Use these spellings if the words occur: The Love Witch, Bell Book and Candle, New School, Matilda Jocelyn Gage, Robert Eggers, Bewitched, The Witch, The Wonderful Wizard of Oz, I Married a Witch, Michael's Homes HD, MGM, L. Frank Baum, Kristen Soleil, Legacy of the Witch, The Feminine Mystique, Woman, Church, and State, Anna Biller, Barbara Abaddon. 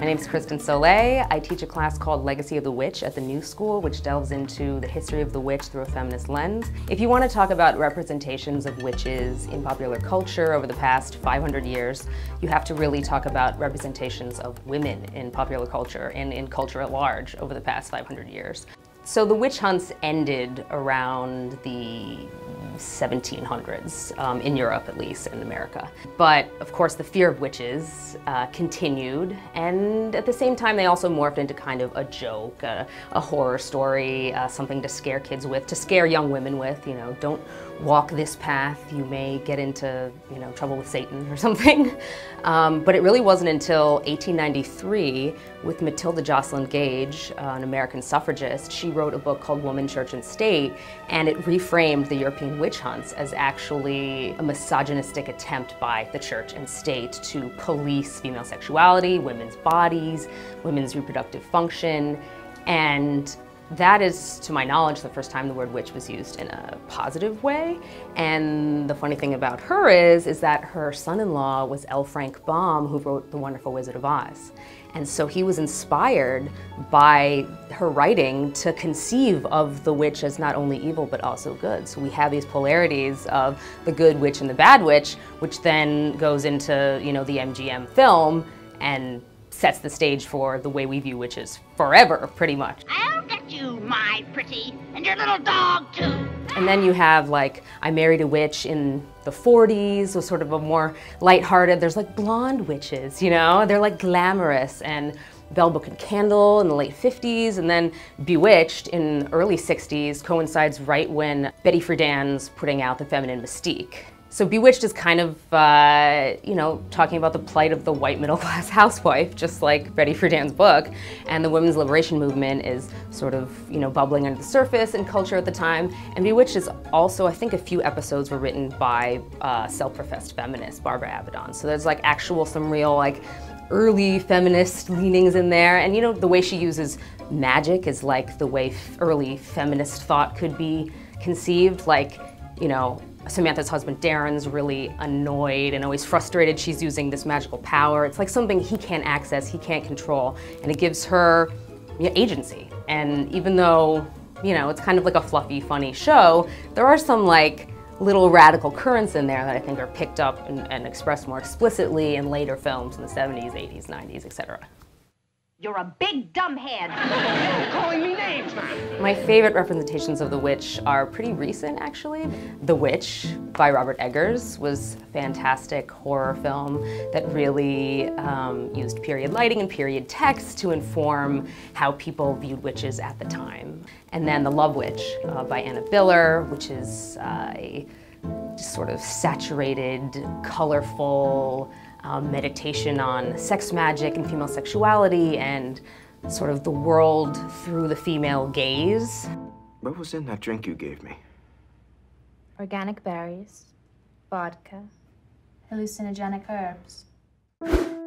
My name is Kristen Soleil. I teach a class called Legacy of the Witch at the New School, which delves into the history of the witch through a feminist lens. If you want to talk about representations of witches in popular culture over the past 500 years, you have to really talk about representations of women in popular culture and in culture at large over the past 500 years. So the witch hunts ended around the 1700s, in Europe at least, and America. But of course the fear of witches continued, and at the same time they also morphed into kind of a joke, a horror story, something to scare kids with, to scare young women with, you know, don't walk this path, you may get into, you know, trouble with Satan or something. But it really wasn't until 1893 with Matilda Jocelyn Gage, an American suffragist. She wrote a book called Woman, Church, and State, and it reframed the European witch hunts as actually a misogynistic attempt by the church and state to police female sexuality, women's bodies, women's reproductive function, and that is, to my knowledge, the first time the word witch was used in a positive way. And the funny thing about her is that her son-in-law was L. Frank Baum, who wrote The Wonderful Wizard of Oz. And so he was inspired by her writing to conceive of the witch as not only evil, but also good. So we have these polarities of the good witch and the bad witch, which then goes into, you know, the MGM film and sets the stage for the way we view witches forever, pretty much. I'll get you, my pretty, and your little dog too. And then you have, like, I Married a Witch in the 40s was sort of a more lighthearted, there's like blonde witches, you know, they're like glamorous, and Bell Book and Candle in the late 50s, and then Bewitched in the early 60s coincides right when Betty Friedan's putting out The Feminine Mystique. So Bewitched is kind of, you know, talking about the plight of the white middle-class housewife, just like Betty Friedan's book, and the women's liberation movement is sort of, you know, bubbling under the surface in culture at the time. And Bewitched is also, I think a few episodes were written by self-professed feminist Barbara Abaddon. So there's like actual, some real like early feminist leanings in there, and you know, the way she uses magic is like the way early feminist thought could be conceived, like, you know, Samantha's husband Darren's really annoyed and always frustrated she's using this magical power. It's like something he can't access, he can't control, and it gives her, you know, agency. And even though, you know, it's kind of like a fluffy, funny show, there are some like little radical currents in there that I think are picked up and expressed more explicitly in later films in the 70s, 80s, 90s, etc. You're a big dumbhead. You're calling me names. My favorite representations of the witch are pretty recent, actually. The Witch by Robert Eggers was a fantastic horror film that really used period lighting and period text to inform how people viewed witches at the time. And then The Love Witch by Anna Biller, which is a sort of saturated, colorful, meditation on sex magic and female sexuality and sort of the world through the female gaze. What was in that drink you gave me? Organic berries, vodka, hallucinogenic herbs.